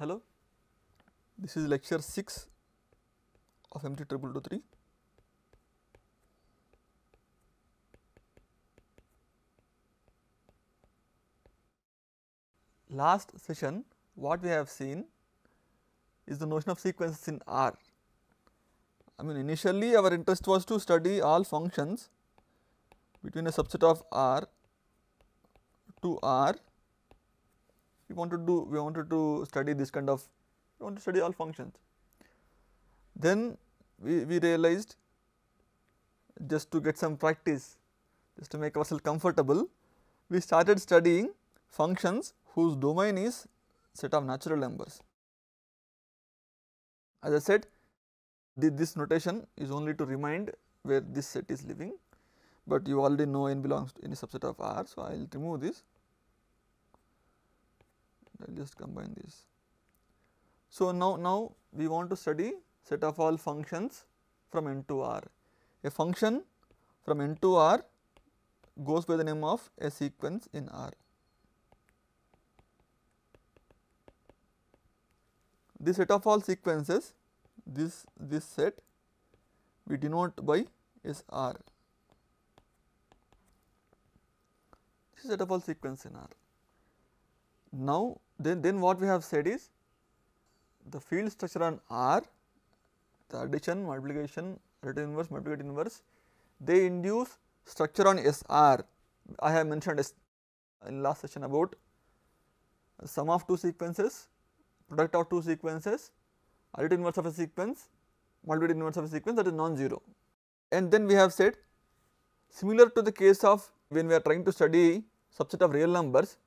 Hello, this is lecture 6 of MT2223. Last session, what we have seen is the notion of sequences in R. I mean, initially our interest was to study all functions between a subset of R to R. We want to study all functions. Then we realized, just to get some practice, just to make ourselves comfortable, we started studying functions whose domain is set of natural numbers. As I said, this notation is only to remind where this set is living, but you already know n belongs to any subset of R, so I will remove this. I will just combine this. So, now we want to study set of all functions from N to R. A function from N to R goes by the name of a sequence in R. This set of all sequences, this set we denote by SR. This is set of all sequence in R. Now, then what we have said is the field structure on R, the addition, multiplication, additive inverse, multiplicative inverse, they induce structure on SR. I have mentioned in last session about sum of two sequences, product of two sequences, additive inverse of a sequence, multiplicative inverse of a sequence that is non-zero. And then we have said, similar to the case of when we are trying to study subset of real numbers,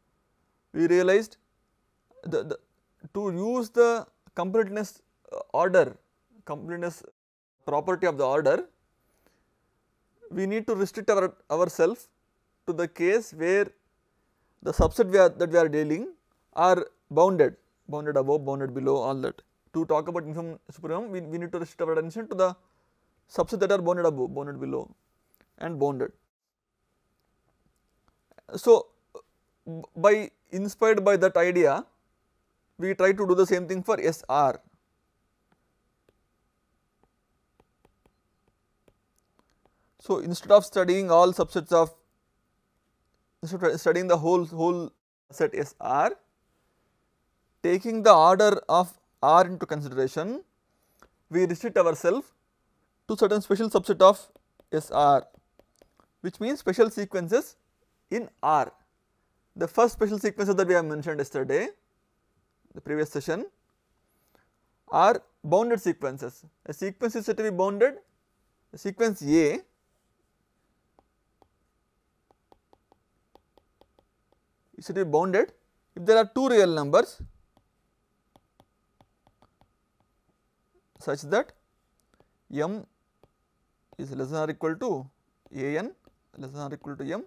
we realized to use the completeness property of the order, we need to restrict ourselves to the case where the subset that we are dealing are bounded above, bounded below, all that. To talk about infimum supremum, we need to restrict our attention to the subset that are bounded above, bounded below and bounded. So, inspired by that idea, we try to do the same thing for SR. So, instead of studying all subsets of, instead of studying the whole set SR, taking the order of R into consideration, we restrict ourselves to certain special subset of SR, which means special sequences in R. The first special sequences that we have mentioned yesterday, the previous session, are bounded sequences. A sequence is said to be bounded. A sequence A is said to be bounded if there are two real numbers such that m is less than or equal to an less than or equal to m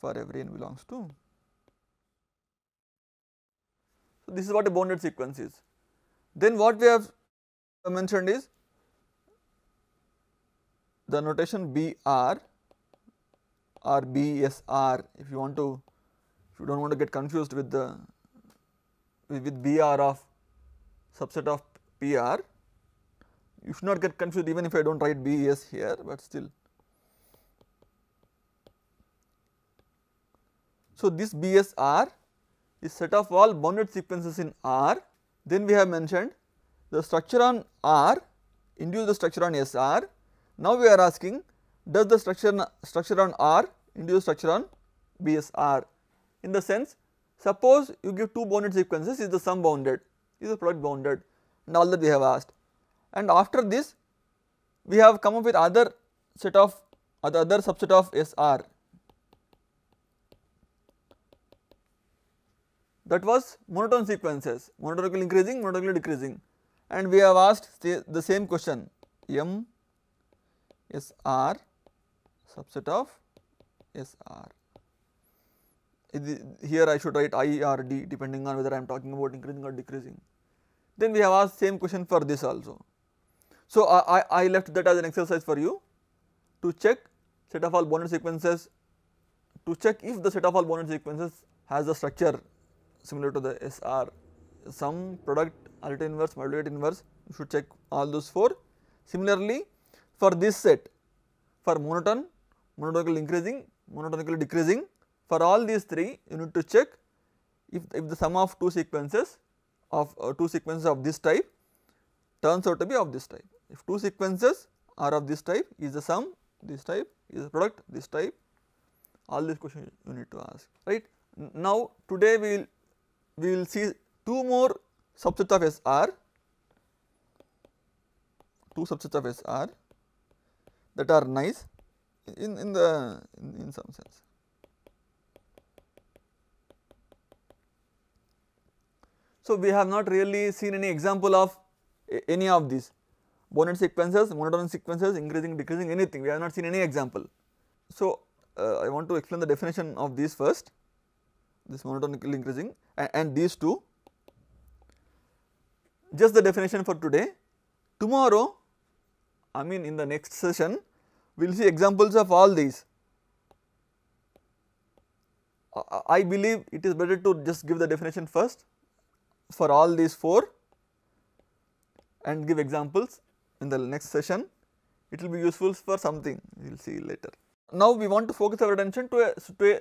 for every n belongs to. So, this is what a bounded sequence is. Then what we have mentioned is the notation BR or BSR, if you do not want to get confused with with BR of subset of PR. You should not get confused even if I do not write BS here, but still. So, this BSR is set of all bounded sequences in R. Then we have mentioned the structure on R induce the structure on SR. Now, we are asking, does the structure on R induce structure on BSR? In the sense, suppose you give two bounded sequences, is the sum bounded, is the product bounded, and all that we have asked. And after this, we have come up with other set of other subset of SR. That was monotone sequences, monotonically increasing, monotonically decreasing, and we have asked the same question, M SR subset of SR. Here I should write I or D depending on whether I am talking about increasing or decreasing. Then we have asked same question for this also. So, I left that as an exercise for you to check set of all bounded sequences, to check if the set of all bounded sequences has a structure similar to the SR sum, product, alternative inverse, modulate inverse, you should check all those 4. Similarly, for this set, for monotone, monotonically increasing, monotonically decreasing, for all these 3 you need to check if the sum of two sequences of this type turns out to be of this type. If 2 sequences are of this type, is the sum this type, is the product this type, all these questions you need to ask, right. Now, today we will see 2 more subsets of SR, 2 subsets of SR that are nice in some sense. So, we have not really seen any example of any of these Bonnet sequences, monotone sequences, increasing, decreasing, anything, we have not seen any example. So, I want to explain the definition of these first, this monotonically increasing and these 2, just the definition for today. Tomorrow, I mean in the next session, we will see examples of all these. I believe it is better to just give the definition first for all these 4 and give examples in the next session. It will be useful for something, we will see later. Now, we want to focus our attention to a special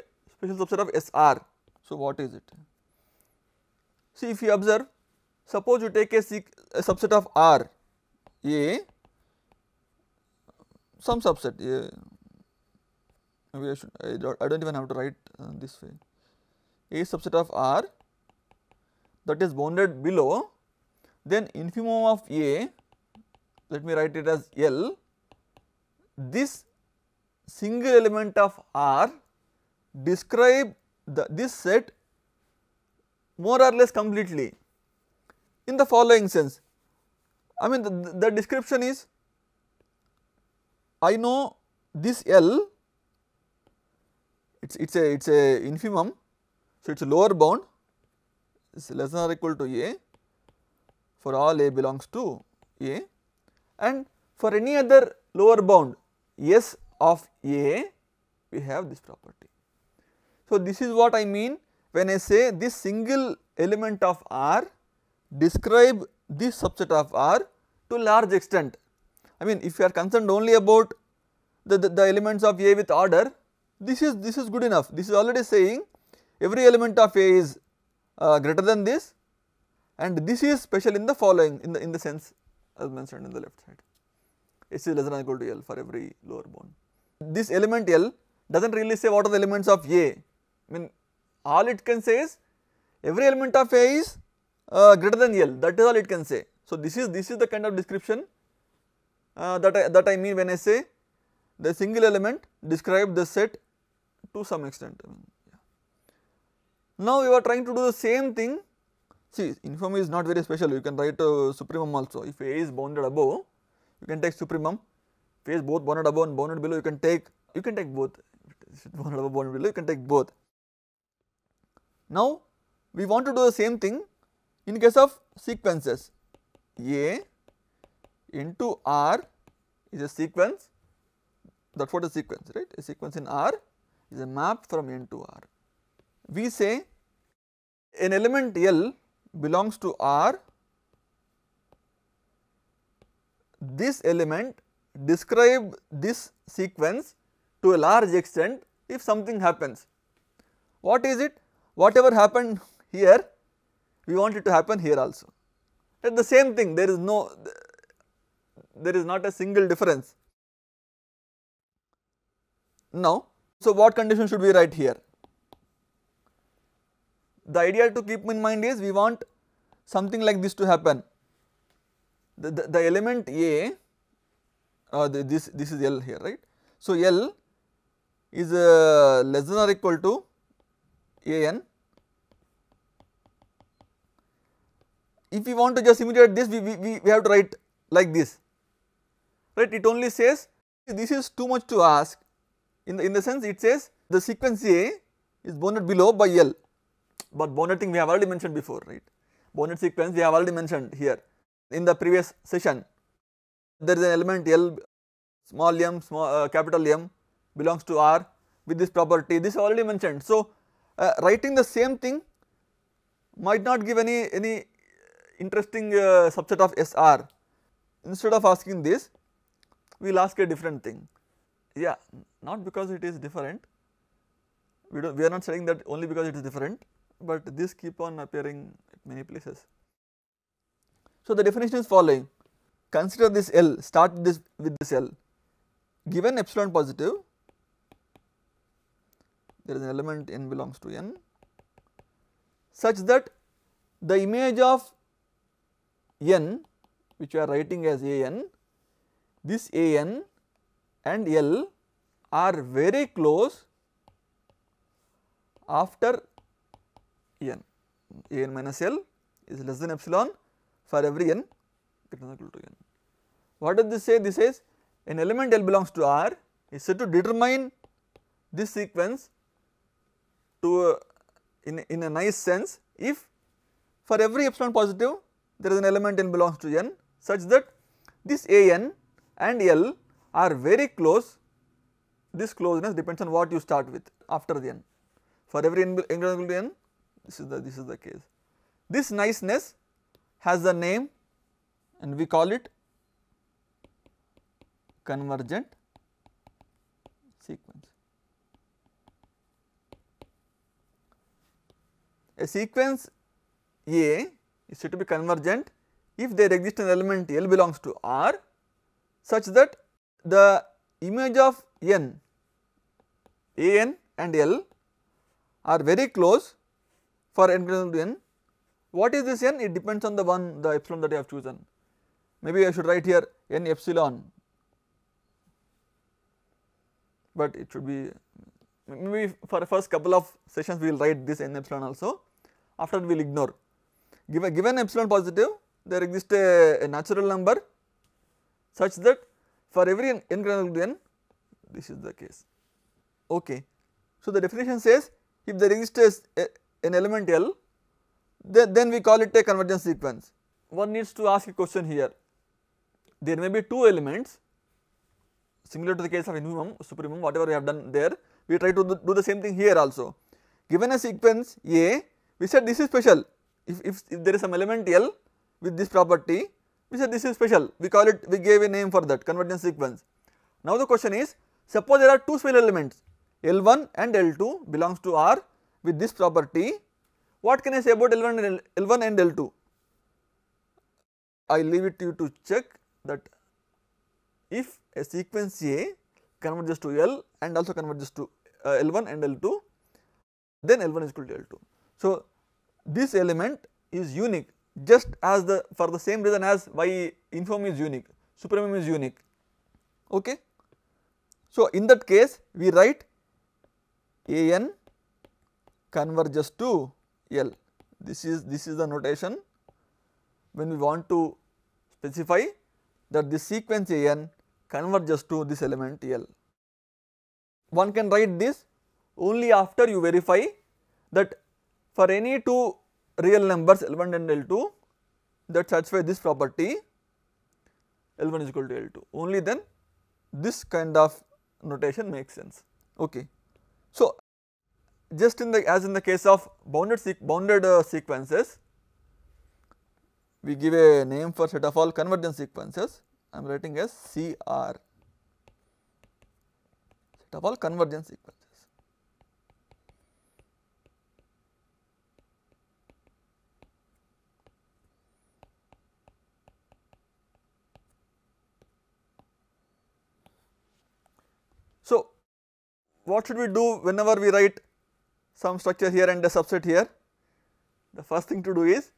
subset of SR. So, what is it? See, if you observe, suppose you take a subset of R, A, some subset, A, maybe I do not even have to write this way, A subset of R that is bounded below, then infimum of A, let me write it as L, this single element of R describe this set more or less completely in the following sense. I mean the description is, I know this L, it's a infimum, so it is a lower bound, is less than or equal to A for all A belongs to A, and for any other lower bound S of A we have this property. So, this is what I mean when I say this single element of R describe this subset of R to a large extent. I mean if you are concerned only about the elements of A with order, this is good enough. This is already saying every element of A is greater than this and this is special in the following in the sense as mentioned in the left side. S is less than or equal to L for every lower bound. This element L does not really say what are the elements of A. I mean all it can say is every element of A is greater than L, that is all it can say. So, this is the kind of description that I mean when I say the single element describe the set to some extent. Now, we are trying to do the same thing. See, infimum is not very special, you can write supremum also. If A is bounded above, you can take supremum. If A is both bounded above and bounded below, you can take both. If it is bounded above, bounded below, you can take both. Now, we want to do the same thing in case of sequences. A into R is a sequence, that is what a sequence, right? A sequence in R is a map from N to R. We say an element L belongs to R, this element describe this sequence to a large extent if something happens. What is it? Whatever happened here, we want it to happen here also. At the same thing, there is not a single difference. Now, so what condition should we write here? The idea to keep in mind is we want something like this to happen. The element A, this is L here, right. So, L is less than or equal to An. If we want to just simulate this, we have to write like this, right. It only says this is too much to ask in the sense it says the sequence A is bounded below by L. But bounded thing we have already mentioned before, right. Bounded sequence we have already mentioned here in the previous session. There is an element L, small m, capital M belongs to R with this property, this already mentioned. So, writing the same thing might not give any interesting subset of SR. Instead of asking this, we will ask a different thing. Yeah, not because it is different, we are not saying that only because it is different, but this keep on appearing at many places. So, the definition is following: consider this L, start this with this L, given epsilon positive, there is an element n belongs to n, such that the image of n, which we are writing as a n, this a n and L are very close after n, a n minus L is less than epsilon for every n greater than or equal to n. What does this say? This says an element L belongs to R is said to determine this sequence to in a nice sense if for every epsilon positive there is an element L belongs to n such that this a n and L are very close. This closeness depends on what you start with after the n. For every n greater than equal to n, this is the case. This niceness has a name and we call it convergent sequence. A sequence A is said to be convergent if there exists an element L belongs to R such that the image of n, A n and L are very close for n greater than n. What is this n? It depends on the epsilon that I have chosen. Maybe I should write here n epsilon, but it should be maybe for the first couple of sessions we will write this n epsilon also, after we will ignore. Given epsilon positive, there exists a natural number such that for every n greater than equal to n, this is the case. Okay. So, the definition says if there exists an element L, then we call it a convergent sequence. One needs to ask a question here. There may be two elements similar to the case of infimum, supremum, whatever we have done there, we try to do the same thing here also. Given a sequence A, we said this is special. If there is some element L with this property, we said this is special, we call it, we gave a name for that, convergent sequence. Now the question is, suppose there are two special elements L1 and L2 belongs to R with this property. What can I say about L1 and L2? I leave it to you to check that if a sequence A converges to L and also converges to L1 and L2, then L1 is equal to L2. So, this element is unique just as for the same reason as why infimum is unique, supremum is unique. Okay. So, in that case we write A n converges to L. This is the notation when we want to specify that this sequence A n converges to this element L. One can write this only after you verify that for any two real numbers L1 and L2 that satisfy this property, L1 is equal to L2, only then this kind of notation makes sense. Okay. So, just as in the case of bounded sequences, we give a name for set of all convergent sequences. I am writing as CR, set of all convergent sequences. So, what should we do whenever we write some structure here and a subset here? The first thing to do is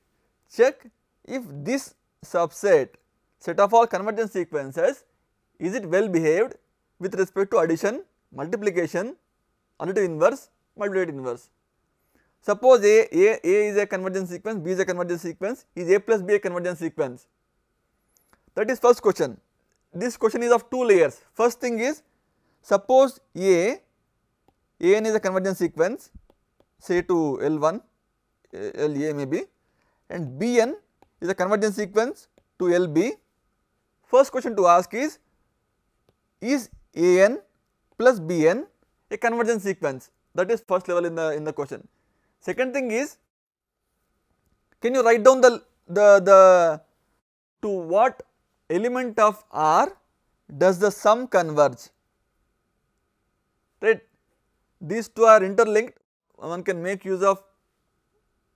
check if this subset, set of all convergent sequences, is it well behaved with respect to addition, multiplication, additive inverse, multiplicative inverse. Suppose A is a convergent sequence, B is a convergent sequence, is A plus B a convergent sequence? That is first question. This question is of two layers. First thing is, suppose A n is a convergent sequence say to L1, La maybe, and B n is a convergent sequence to LB. First question to ask is A n plus B n a convergent sequence? That is first level in the question. Second thing is, Can you write down the to what element of R does the sum converge? Right, these two are interlinked. One can make use of,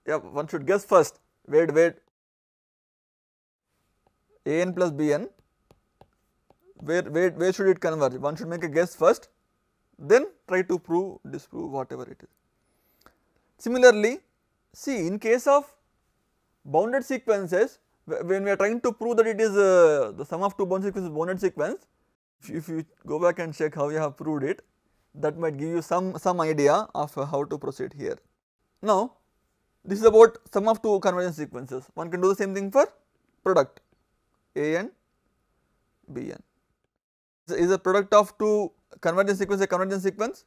yeah, one should guess first. Wait. An plus Bn, where should it converge? One should make a guess first, then try to prove, disprove, whatever it is. Similarly, see, in case of bounded sequences, when we are trying to prove that it is the sum of two bounded sequences is bounded sequence, if you go back and check how you have proved it, that might give you some idea of how to proceed here. Now, this is about sum of two convergence sequences. One can do the same thing for product An, Bn. So, is the product of two convergence sequence a convergence sequence?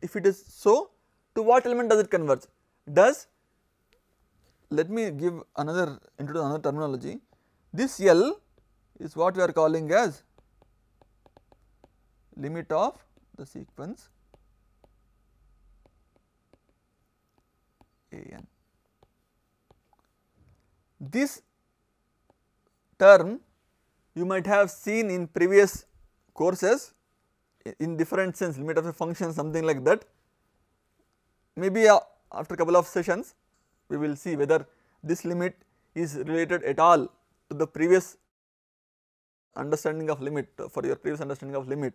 If it is so, to what element does it converge? Let me give another, introduce another terminology. This L is what we are calling as limit of the sequence An. This term you might have seen in previous courses in different sense, limit of a function, something like that. Maybe after couple of sessions we will see whether this limit is related at all to the previous understanding of limit, for your previous understanding of limit.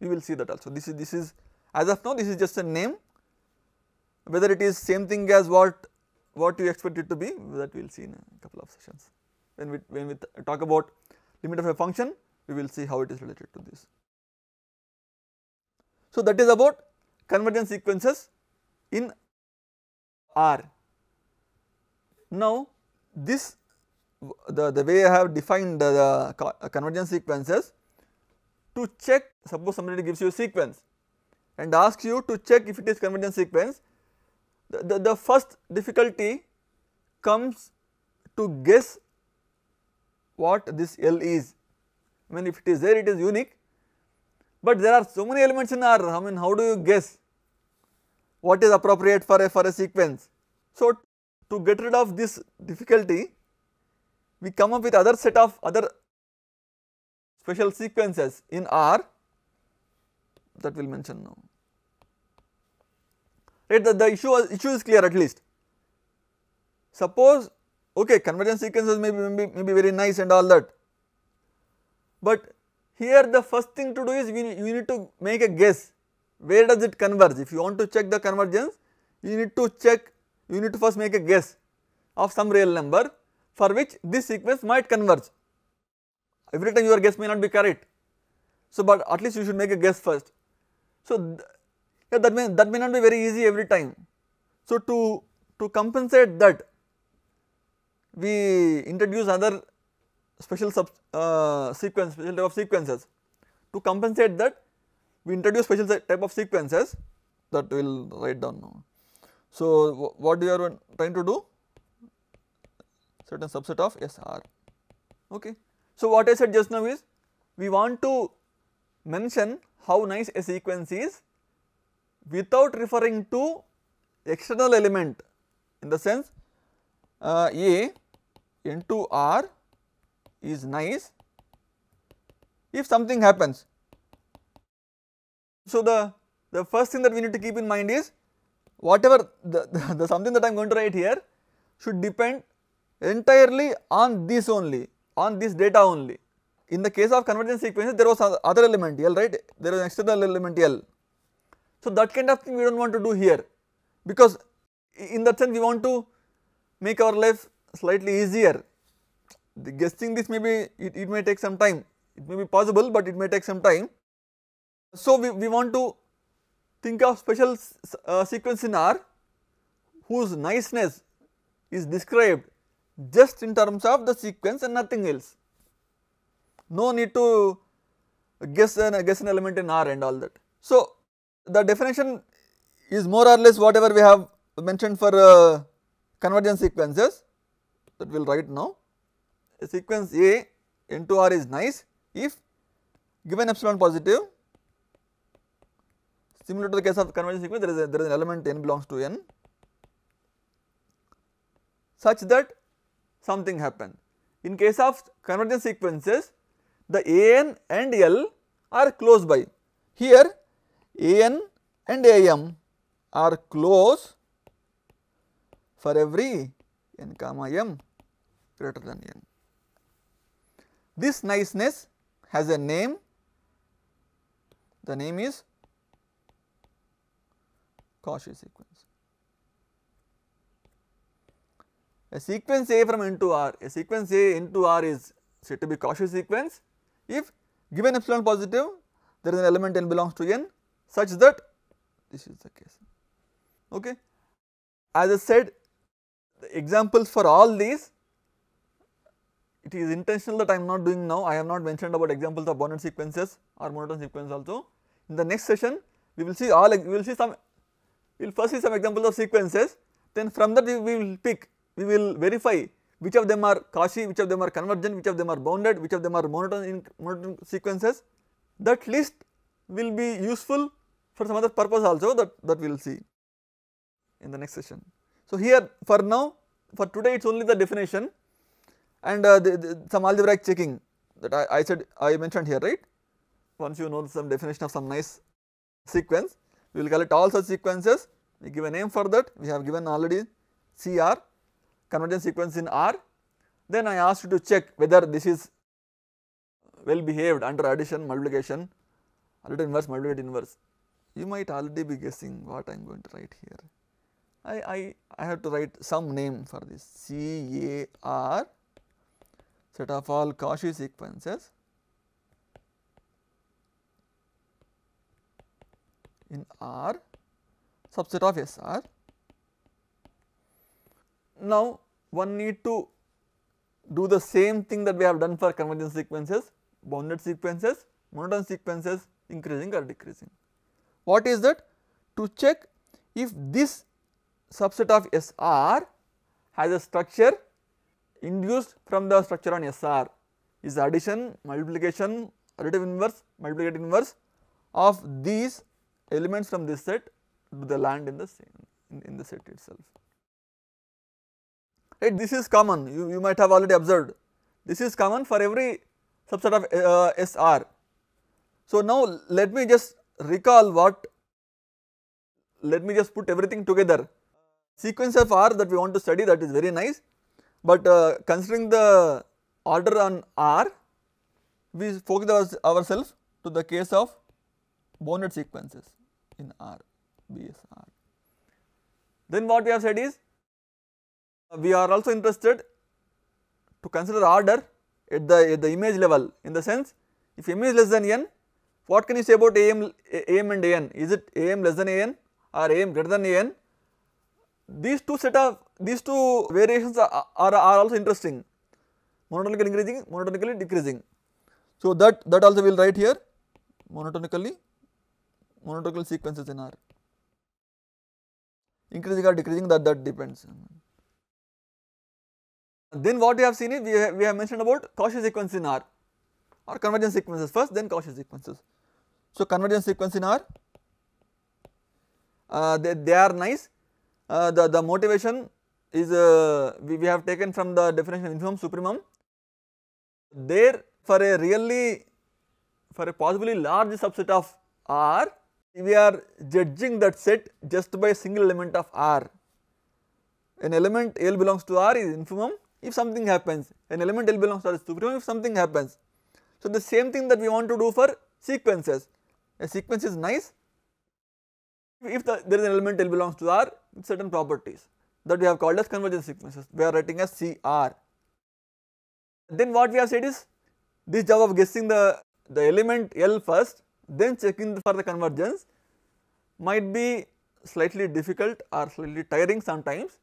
We will see that also. This is as of now, this is just a name. Whether it is same thing as what you expect it to be, that we will see in a couple of sessions. When we talk about limit of a function, we will see how it is related to this. So, that is about convergence sequences in R. Now, this the way I have defined the convergence sequences, to check, suppose somebody gives you a sequence and asks you to check if it is convergence sequence, the first difficulty comes to guess what this L is. I mean, if it is there, it is unique, but there are so many elements in R. I mean, how do you guess what is appropriate for a sequence? So, to get rid of this difficulty, we come up with other set of other special sequences in R that we will mention now. Right, the issue is clear at least. Suppose, okay, convergence sequences may be very nice and all that, but here the first thing to do is you need to make a guess where does it converge. If you want to check the convergence, you need to first make a guess of some real number for which this sequence might converge. Every time your guess may not be correct. So, but at least you should make a guess first. So, that may not be very easy every time. So, to compensate that, we introduce another special type of sequences. To compensate that, we introduce special type of sequences that we will write down now. So, what we are trying to do? Certain subset of SR. Okay. So, what I said just now is, we want to mention how nice a sequence is without referring to external element, in the sense A into R is nice if something happens. So, the first thing that we need to keep in mind is, whatever the something that I am going to write here should depend entirely on this only, on this data only. In the case of convergence sequences, there was other element L, right? There was an external element L. So, that kind of thing we do not want to do here, because in that sense we want to make our life slightly easier. The guessing this may be, it may take some time, it may be possible, but it may take some time. So, we want to think of special sequence in R whose niceness is described just in terms of the sequence and nothing else. No need to guess an element in R and all that. So, the definition is more or less whatever we have mentioned for convergence sequences, that we will write now. A sequence A into R is nice if given epsilon positive. Similar to the case of convergence sequence, there is an element n belongs to n. such that something happen. In case of convergence sequences, the An and L are close by. Here An and Am are close for every n comma m greater than n. This niceness has a name, the name is Cauchy sequence. A sequence A from N to R, a sequence A into R is said to be Cauchy sequence if given epsilon positive, there is an element n belongs to n such that this is the case. Okay. As I said, the examples for all these, it is intentional that I am not doing now, I have not mentioned about examples of Bonnet sequences or monotone sequence also. In the next session, we will see all, we will first see some examples of sequences, then from that we will pick, we will verify which of them are Cauchy, which of them are convergent, which of them are bounded, which of them are monotone sequences. That list will be useful for some other purpose also, that we will see in the next session. So, here for now, for today it is only the definition and some algebraic checking that I mentioned here, right. Once you know some definition of some nice sequence, we will collect all such sequences, we give a name for that, we have given already CR, convergence sequence in R. Then I asked you to check whether this is well behaved under addition, multiplication, additive inverse, multiplicative inverse. You might already be guessing what I am going to write here. I have to write some name for this CAR, set of all Cauchy sequences in R, subset of SR. Now, one need to do the same thing that we have done for convergence sequences, bounded sequences, monotone sequences, increasing or decreasing. What is that? To check if this subset of SR has a structure induced from the structure on SR, is addition, multiplication, additive inverse, multiplicative inverse of these elements from this set do they land in the same in the set itself. Right, this is common, you might have already observed, this is common for every subset of SR. So, now let me just recall what, let me just put everything together. Sequence of R that we want to study, that is very nice, but considering the order on R, we focus ourselves to the case of bounded sequences in R, BSR. Then what we have said is, we are also interested to consider order at the image level, in the sense if m is less than n, what can you say about am and an? Is it am less than an or am greater than an? These two set of, these two variations are also interesting, monotonically increasing, monotonically decreasing. So, that also we will write here, monotonical sequences in R, increasing or decreasing, that depends. Then what we have seen is, we have mentioned about Cauchy sequence in R, or convergence sequences first, then Cauchy sequences. So, convergence sequence in R, they are nice, the motivation is we have taken from the definition of infimum supremum. There for a really, for a possibly large subset of R, we are judging that set just by a single element of R. An element L belongs to R is infimum if something happens, an element L belongs to R is supremum if something happens. So, the same thing that we want to do for sequences, a sequence is nice if there is an element L belongs to R with certain properties, that we have called as convergence sequences, we are writing as CR. Then what we have said is, this job of guessing the element L first, then checking for the convergence might be slightly difficult or slightly tiring sometimes.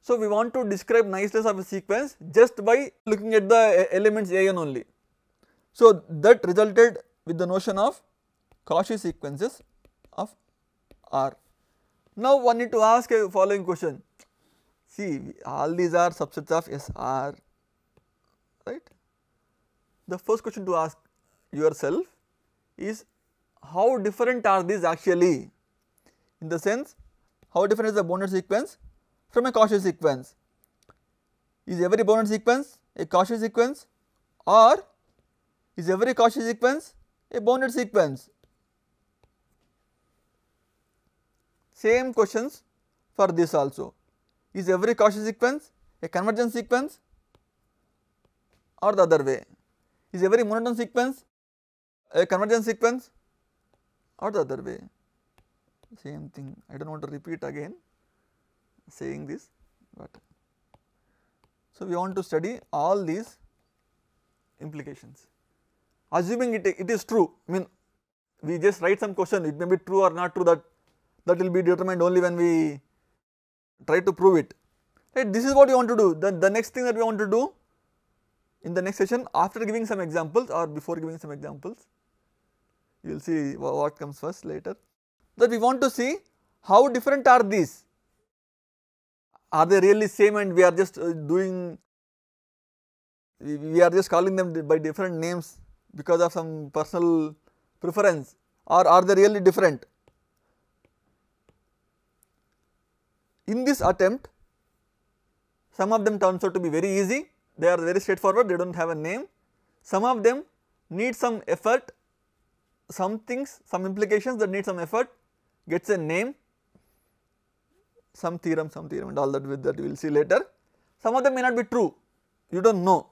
So, we want to describe niceness of a sequence just by looking at the elements An only. So, that resulted with the notion of Cauchy sequences of R. Now, one need to ask a following question, see all these are subsets of SR, right. The first question to ask yourself is, how different are these actually, in the sense how different is the bounded sequence from a Cauchy sequence? Is every Bonnet sequence a Cauchy sequence, or is every Cauchy sequence a Bonnet sequence? Same questions for this also. Is every Cauchy sequence a convergent sequence, or the other way? Is every monotone sequence a convergent sequence, or the other way? Same thing, I do not want to repeat again saying this, but so we want to study all these implications. Assuming it is true, I mean we just write some question, it may be true or not true, that will be determined only when we try to prove it, right. This is what you want to do, the next thing that we want to do in the next session, after giving some examples or before giving some examples, you will see what comes first later, that we want to see how different are these, are they really same and we are just doing, we are just calling them by different names because of some personal preference, or are they really different? In this attempt, some of them turns out to be very easy, they are very straightforward, they do not have a name. Some of them need some effort, some things, some implications that need some effort gets a name, some theorem and all that with that we will see later. Some of them may not be true, you do not know,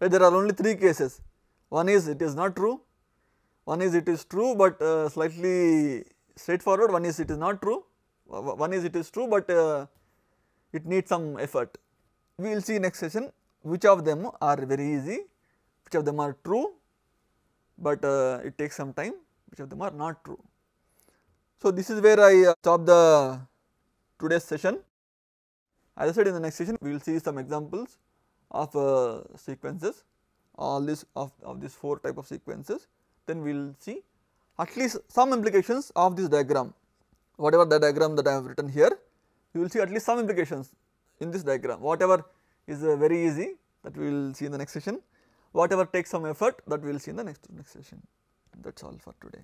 right. There are only 3 cases, one is it is not true, one is it is true but slightly straightforward, one is it is not true. One is it is true but it needs some effort. We will see next session which of them are very easy, which of them are true but it takes some time, which of them are not true. So this is where I stop the today's session. As I said, in the next session we will see some examples of sequences, all this of these 4 type of sequences, then we will see at least some implications of this diagram. Whatever the diagram that I have written here, you will see at least some implications in this diagram. Whatever is very easy, that we will see in the next session, whatever takes some effort, that we will see in the next session. That is all for today.